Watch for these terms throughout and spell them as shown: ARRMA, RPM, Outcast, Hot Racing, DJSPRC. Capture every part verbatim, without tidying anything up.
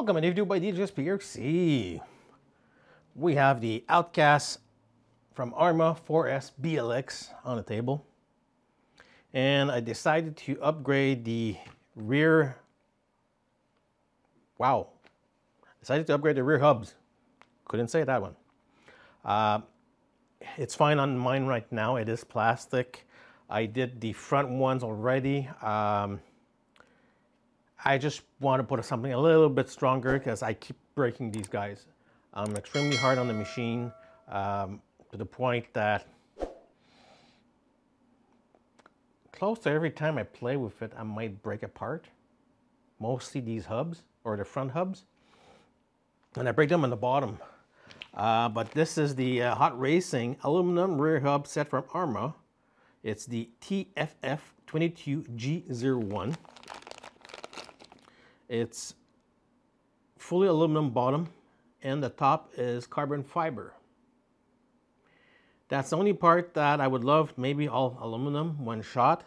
Welcome to a review by D J S P R C. We have the Outcast from ARRMA four S B L X on the table, and I decided to upgrade the rear. Wow, decided to upgrade the rear hubs. Couldn't say that one. Uh, it's fine on mine right now. It is plastic. I did the front ones already. Um, I just want to put something a little bit stronger because I keep breaking these guys. I'm extremely hard on the machine um, to the point that close to every time I play with it, I might break apart. Mostly these hubs or the front hubs. And I break them on the bottom. Uh, but this is the uh, Hot Racing aluminum rear hub set from ARRMA. It's the T F F twenty-two G zero one. It's fully aluminum bottom, and the top is carbon fiber. That's the only part that I would love, maybe all aluminum, one shot,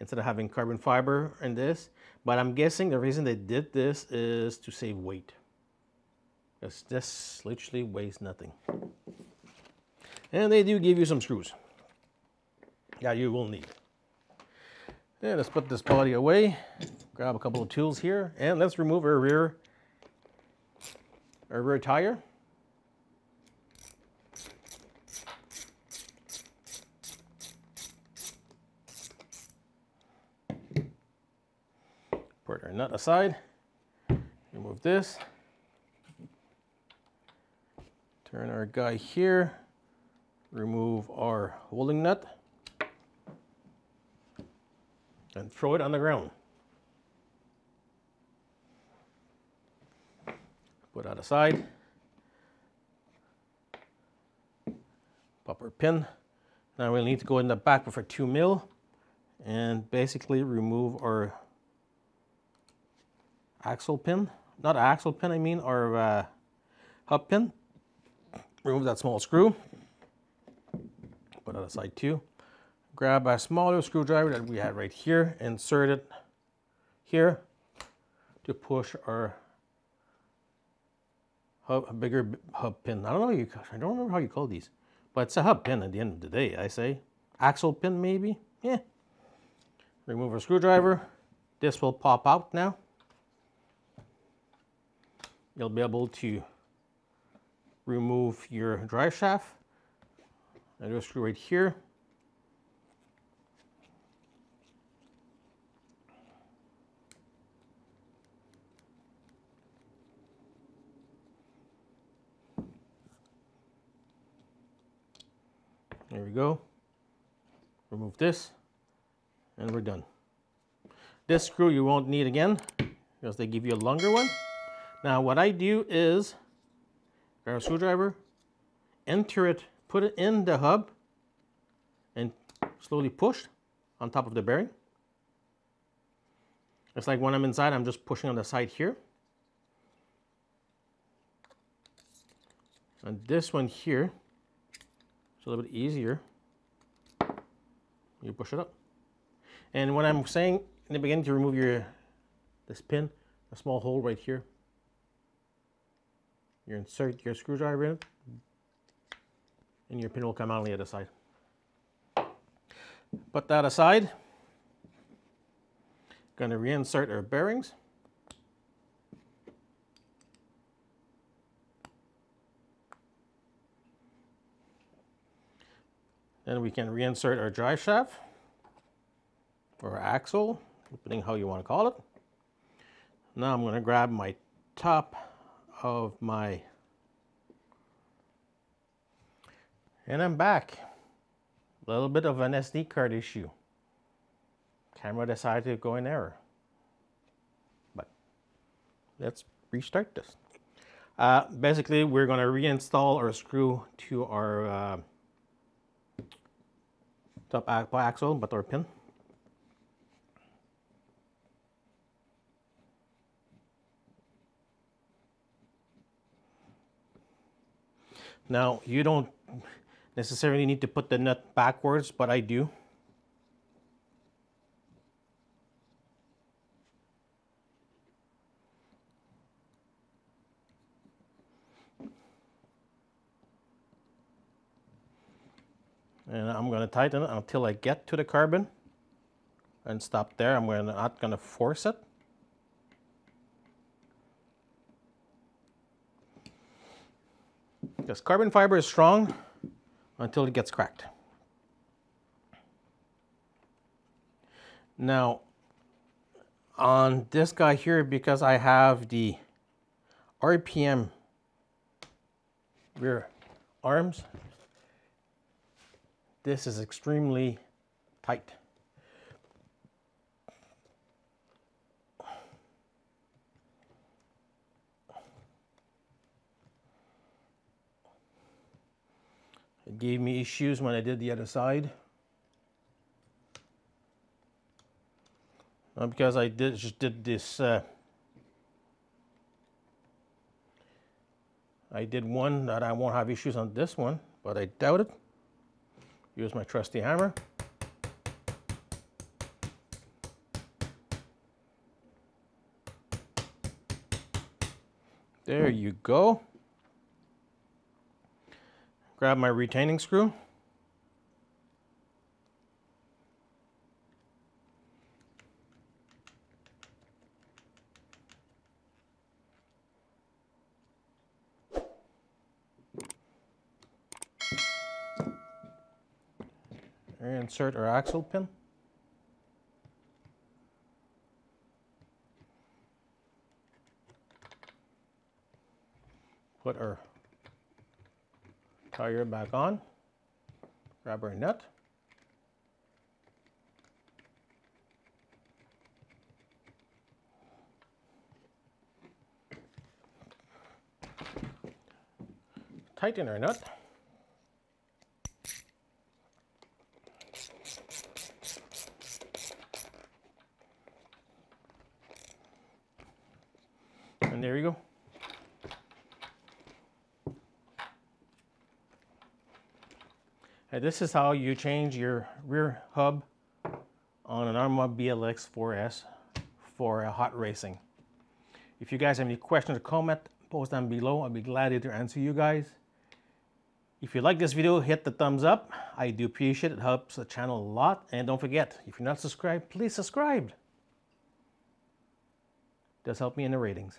instead of having carbon fiber in this. But I'm guessing the reason they did this is to save weight. Because this literally weighs nothing. And they do give you some screws that you will need. Yeah, let's put this body away, grab a couple of tools here, and let's remove our rear, our rear tire. Put our nut aside, remove this, turn our guy here, remove our holding nut, and throw it on the ground. Put that aside. Pop our pin. Now we'll need to go in the back with our two mil and basically remove our axle pin. Not axle pin, I mean our uh, hub pin. Remove that small screw. Put that aside too. Grab a smaller screwdriver that we had right here, insert it here to push our hub, bigger hub pin. I don't know, you, I don't remember how you call these, but it's a hub pin at the end of the day, I say. Axle pin maybe, yeah. Remove our screwdriver. This will pop out now. You'll be able to remove your drive shaft. Another screw right here. There we go. Remove this, and we're done. This screw you won't need again, because they give you a longer one. Now what I do is, grab a screwdriver, enter it, put it in the hub, and slowly push on top of the bearing. It's like when I'm inside, I'm just pushing on the side here. And this one here, a little bit easier, you push it up. And when I'm saying in the beginning to remove your this pin, a small hole right here, you insert your screwdriver in it, and your pin will come out on the other side. Put that aside. Going to reinsert our bearings. Then we can reinsert our drive shaft or axle, depending how you want to call it. Now I'm going to grab my top of my, and I'm back. A little bit of an S D card issue. Camera decided to go in error. But let's restart this. Uh, basically, we're going to reinstall our screw to our uh, top axle, but our pin. Now, you don't necessarily need to put the nut backwards, but I do. and I'm going to tighten it until I get to the carbon and stop there. I'm gonna, not going to force it. Because carbon fiber is strong until it gets cracked. Now, on this guy here, because I have the R P M rear arms, this is extremely tight. It gave me issues when I did the other side. Not because I did, just did this, uh, I did one that I won't have issues on this one, but I doubt it. Here's my trusty hammer. There you go. Grab my retaining screw. Insert our axle pin. Put our tire back on. Grab our nut. Tighten our nut. And there you go. And this is how you change your rear hub on an ARRMA B L X four S for a Hot Racing. If you guys have any questions or comment, post them below. I'll be glad to answer you guys. If you like this video, hit the thumbs up. I do appreciate it. It helps the channel a lot. And don't forget, if you're not subscribed, please subscribe. It does help me in the ratings.